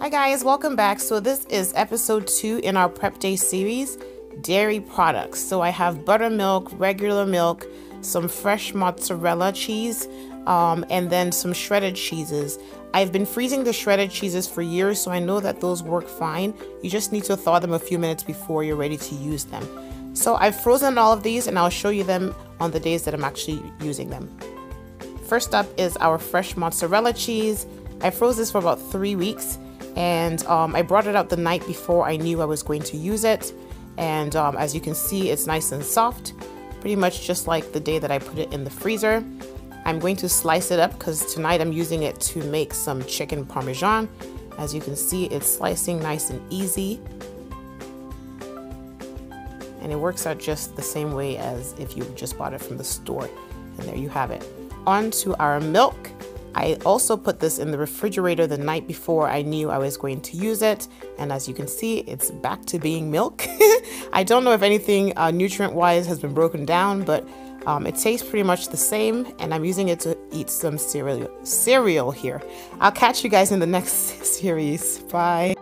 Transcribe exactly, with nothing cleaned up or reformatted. Hi guys, welcome back. So this is episode two in our prep day series, dairy products. So I have buttermilk, regular milk, some fresh mozzarella cheese, um, and then some shredded cheeses. I've been freezing the shredded cheeses for years, so I know that those work fine. You just need to thaw them a few minutes before you're ready to use them. So I've frozen all of these and I'll show you them on the days that I'm actually using them. First up is our fresh mozzarella cheese. I froze this for about three weeks. And um, I brought it out the night before I knew I was going to use it. And um, as you can see, it's nice and soft, pretty much just like the day that I put it in the freezer. I'm going to slice it up because tonight I'm using it to make some chicken parmesan. As you can see, it's slicing nice and easy. And it works out just the same way as if you just bought it from the store. And there you have it. On to our milk. I also put this in the refrigerator the night before I knew I was going to use it. And as you can see, it's back to being milk. I don't know if anything uh, nutrient-wise has been broken down, but um, it tastes pretty much the same. And I'm using it to eat some cereal, cereal here. I'll catch you guys in the next series. Bye.